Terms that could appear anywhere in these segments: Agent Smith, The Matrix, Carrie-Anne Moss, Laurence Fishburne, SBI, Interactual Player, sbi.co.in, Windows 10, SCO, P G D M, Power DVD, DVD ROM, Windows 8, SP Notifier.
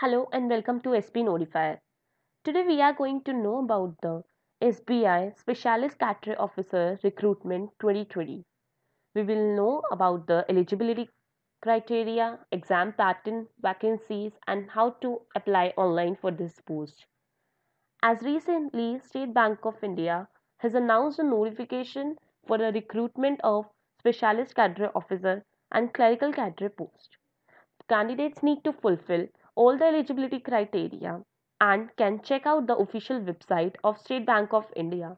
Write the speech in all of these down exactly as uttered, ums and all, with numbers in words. Hello and welcome to S P Notifier. Today we are going to know about the S B I Specialist Cadre Officer Recruitment twenty twenty. We will know about the eligibility criteria, exam pattern, vacancies and how to apply online for this post. As recently, State Bank of India has announced a notification for the recruitment of Specialist Cadre Officer and Clerical Cadre post. Candidates need to fulfill all the eligibility criteria and can check out the official website of State Bank of India.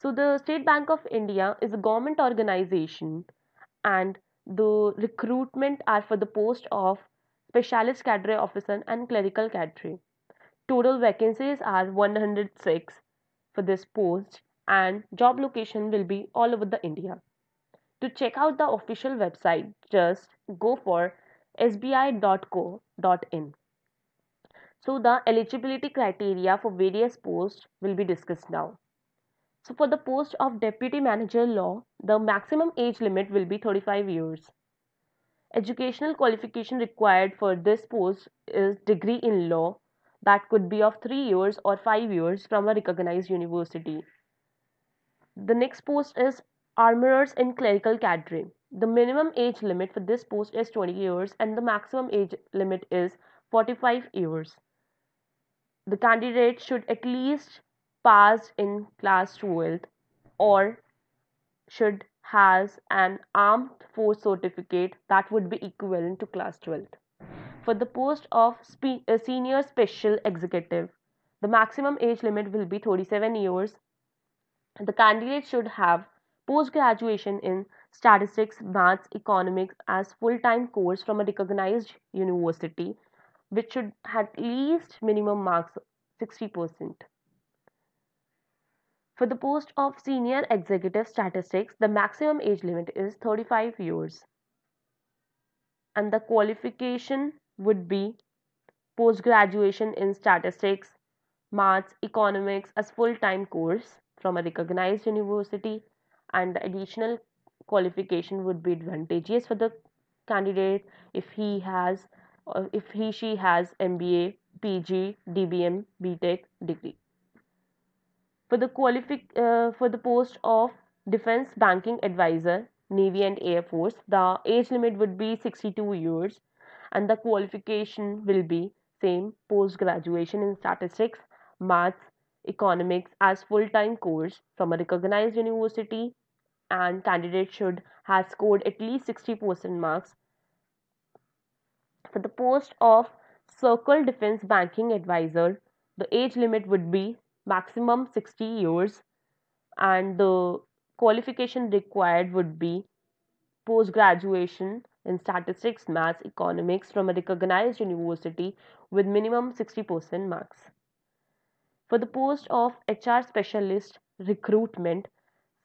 So the State Bank of India is a government organization and the recruitment are for the post of Specialist Cadre Officer and Clerical Cadre. Total vacancies are one hundred six for this post and job location will be all over the India. To check out the official website, just go for S B I dot co dot in. So the eligibility criteria for various posts will be discussed now. So for the post of Deputy Manager Law, the maximum age limit will be thirty-five years. Educational qualification required for this post is degree in law that could be of three years or five years from a recognized university. The next post is Armorers in Clerical Cadre. The minimum age limit for this post is twenty years and the maximum age limit is forty-five years. The candidate should at least pass in class twelfth or should has an armed force certificate that would be equivalent to class twelfth. For the post of spe- uh, Senior Special Executive, the maximum age limit will be thirty-seven years. The candidate should have post-graduation in Statistics, Maths, Economics as full-time course from a recognized university, which should have at least minimum marks sixty percent. For the post of Senior Executive Statistics, the maximum age limit is thirty-five years and the qualification would be post-graduation in Statistics, Maths, Economics as full-time course from a recognized university, and the additional qualification would be advantageous for the candidate if he has or if he she has M B A, P G, D B M, B Tech degree. For the qualific uh, for the post of Defense Banking Advisor, Navy and Air Force, the age limit would be sixty-two years and the qualification will be same post graduation in Statistics, Maths, Economics as full-time course from a recognized university, and candidate should have scored at least sixty percent marks. For the post of Circle Defense Banking Advisor, the age limit would be maximum sixty years and the qualification required would be post-graduation in Statistics, Maths, Economics from a recognized university with minimum sixty percent marks. For the post of H R Specialist Recruitment,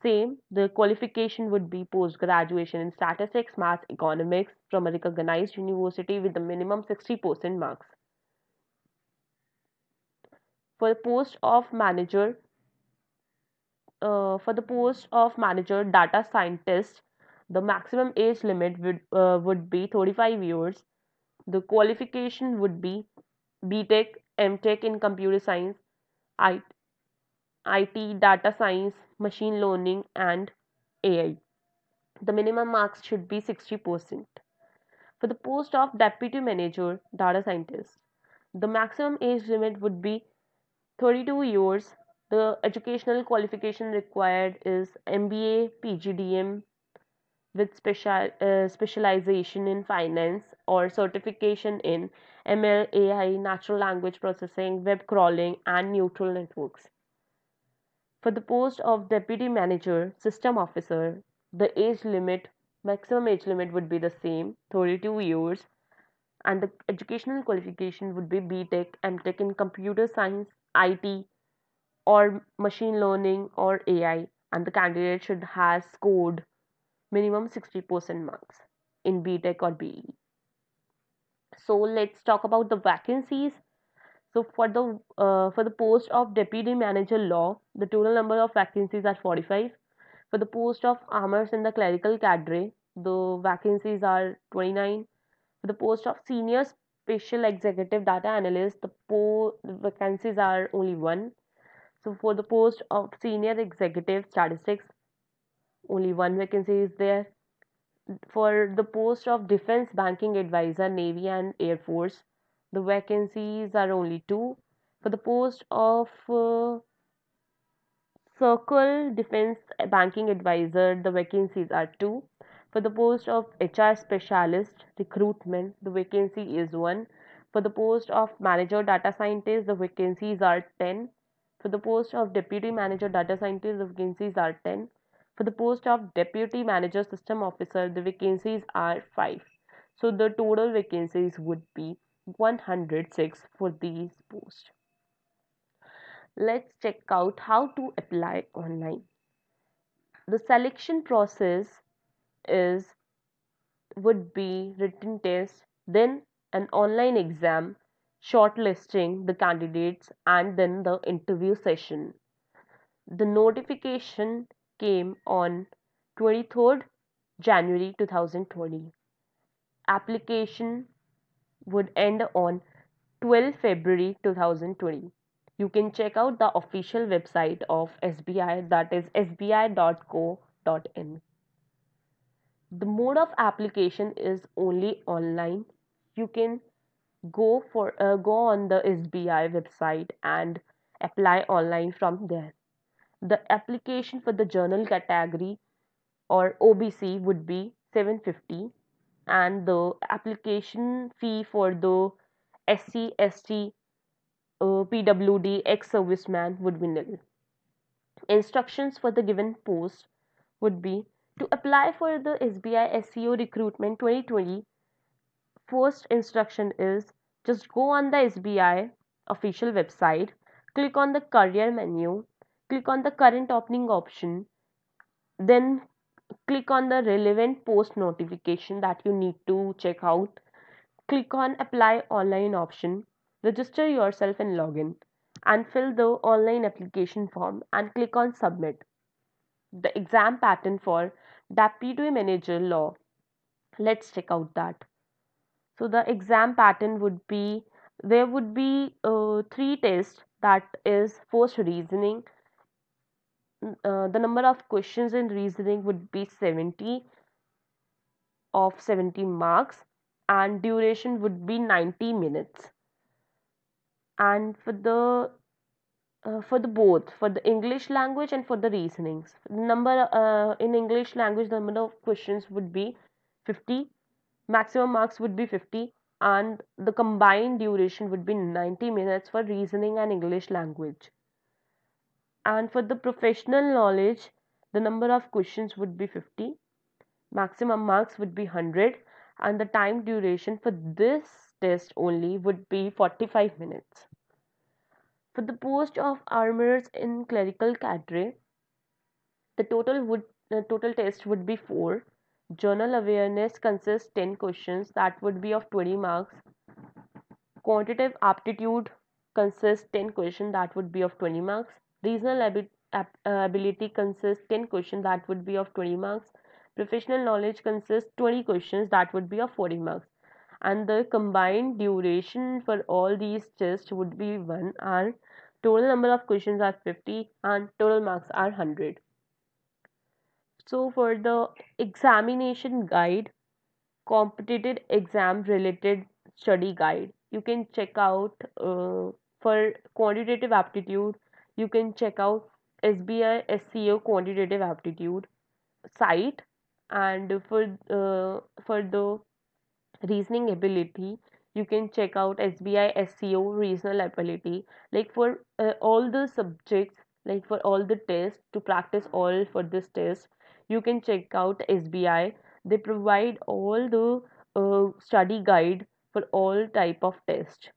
same, the qualification would be post-graduation in Statistics, Maths, Economics from a recognized university with the minimum sixty percent marks. For the post of Manager, uh, for the post of Manager Data Scientist, the maximum age limit would, uh, would be thirty-five years. The qualification would be B Tech, M Tech in Computer Science, I T, Data Science, Machine Learning and A I. The minimum marks should be sixty percent. For the post of Deputy Manager Data Scientist, the maximum age limit would be thirty-two years. The educational qualification required is M B A, P G D M with special uh, specialization in finance or certification in M L, A I, natural language processing, web crawling and neural networks. For the post of Deputy Manager System Officer, the age limit, maximum age limit would be the same, thirty-two years, and the educational qualification would be B Tech, M Tech in Computer Science, I T or Machine Learning or A I, and the candidate should have scored minimum sixty percent marks in B Tech or B E. So let's talk about the vacancies. So for the uh, for the post of Deputy Manager Law, the total number of vacancies are forty-five. For the post of Armors in the Clerical Cadre, the vacancies are twenty-nine. For the post of Senior special executive data analyst, the po vacancies are only one. So for the post of senior executive statistics, only one vacancy is there. For the post of defense banking advisor, Navy and Air Force, the vacancies are only two. For the post of uh, circle defense banking advisor, the vacancies are two. For the post of H R specialist recruitment, the vacancy is one. For the post of manager data scientist, the vacancies are ten. For the post of deputy manager data scientist, the vacancies are ten. For the post of deputy manager system officer, the vacancies are five. So the total vacancies would be one hundred six for these posts. Let's check out how to apply online. The selection process is would be written test, then an online exam, shortlisting the candidates, and then the interview session. The notification came on twenty-third January two thousand twenty. Application would end on twelfth February two thousand twenty. You can check out the official website of S B I, that is S B I dot co dot in. The mode of application is only online. You can go for uh, go on the S B I website and apply online from there. The application for the journal category or O B C would be seven hundred fifty, and the application fee for the S C, S T, uh, P W D, ex-serviceman would be nil. Instructions for the given post would be to apply for the S B I S C O recruitment twenty twenty. First instruction is just go on the S B I official website, click on the career menu, click on the current opening option, then click on the relevant post notification that you need to check out, click on apply online option, register yourself and login, and fill the online application form and click on submit. The exam pattern for deputy manager law, let's check out that. So the exam pattern would be, there would be uh, three tests, that is first reasoning. Uh, the number of questions in reasoning would be seventy of seventy marks, and duration would be ninety minutes. And for the uh, for the both for the English language and for the reasonings, number uh, in English language the number of questions would be fifty, maximum marks would be fifty, and the combined duration would be ninety minutes for reasoning and English language. And for the professional knowledge, the number of questions would be fifty, maximum marks would be one hundred, and the time duration for this test only would be forty-five minutes. For the post of armorers in clerical cadre, the total would uh, total test would be four. Journal awareness consists ten questions, that would be of twenty marks. Quantitative aptitude consists ten questions, that would be of twenty marks. Reasonal ab ab ability consists ten questions, that would be of twenty marks. Professional knowledge consists twenty questions, that would be of forty marks. And the combined duration for all these tests would be one hour. Total number of questions are fifty and total marks are one hundred. So for the examination guide, competitive exam related study guide, you can check out uh, for quantitative aptitude. You can check out S B I S C O quantitative aptitude site, and for uh, for the reasoning ability, you can check out S B I S C O reasonal ability. Like for uh, all the subjects, like for all the tests, to practice all for this test, you can check out S B I. They provide all the uh, study guide for all type of tests.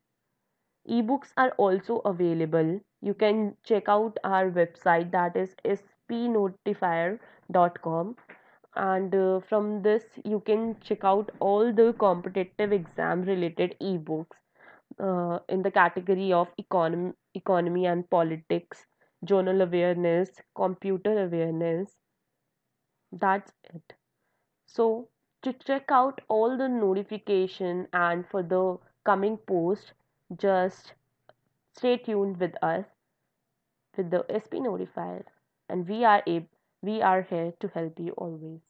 Ebooks are also available. You can check out our website, that is S P notifier dot com, and uh, from this you can check out all the competitive exam related ebooks uh, in the category of economy, economy and politics, journal awareness, computer awareness. That's it. So to check out all the notification and for the coming post. Just stay tuned with us with the S P Notifier, and we are, a, we are here to help you always.